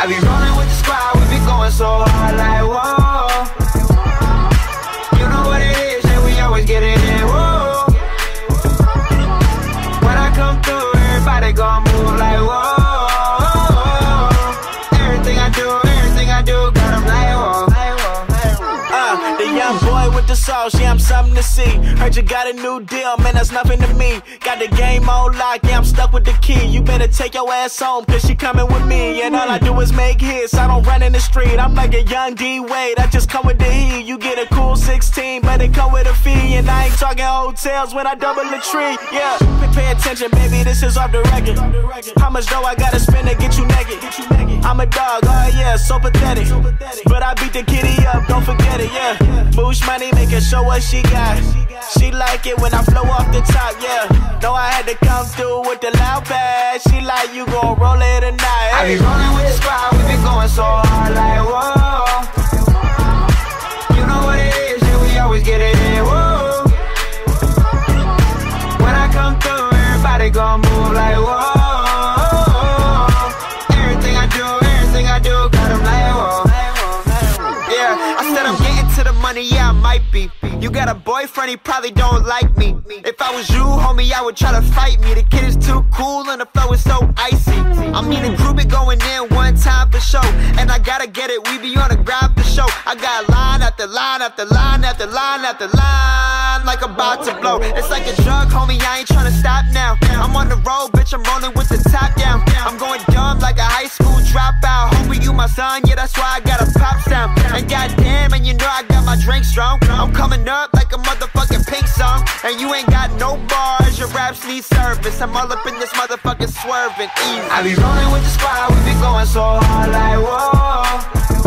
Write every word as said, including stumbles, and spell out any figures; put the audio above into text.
I be rolling with the squad, we be going so hard like whoa. You know what it is, and we always get it in, whoa. When I come through, everybody gon' move like whoa. Everything I do, everything I do, got 'em like whoa. Uh, the young boy with the sauce, yeah, I'm something to see. Heard you got a new deal, man, that's nothing to me. Got the game on lock, yeah, I'm stuck with the key. You better take your ass home, cause she coming with me. And all I do is make hits, I don't run in the street. I'm like a young D-Wade, I just come with the E. You get a cool sixteen, but it come with a fee. And I ain't talking hotels when I double the tree, yeah. Pay attention, baby, this is off the record. How much dough I gotta spend to get you naked? I'm a dog, oh yeah, so pathetic. But I beat the kitty up, don't forget it, yeah. Moosh money, make her show what she got. She like it when I flow off the top, yeah. Know I had to come through with the loud pass. She like, you gon' roll it or not, hey. I be rolling with the squad, we be going so hard like whoa. You know what it is, and we always get it in, whoa. When I come through, everybody gon' move like whoa. Yeah, I might be. You got a boyfriend, he probably don't like me. If I was you, homie, I would try to fight me. The kid is too cool and the flow is so icy. I mean, the crew be going in one time for show, and I gotta get it, we be on the grind for show. I got line after line after line after line after line, like I'm about to blow. It's like a drug, homie, I ain't tryna stop now. I'm on the road, bitch, I'm rolling with the top down. I'm going dumb like a high school dropout. Homie, you my son, yeah, that's why I got a pop sound. And goddamn, and you know I got my drink strong. I'm coming up like a motherfucking pink song. And you ain't got no bars, your raps need service. I'm all up in this motherfucking swerving easy. I be rolling with the squad, we be going so hard like whoa.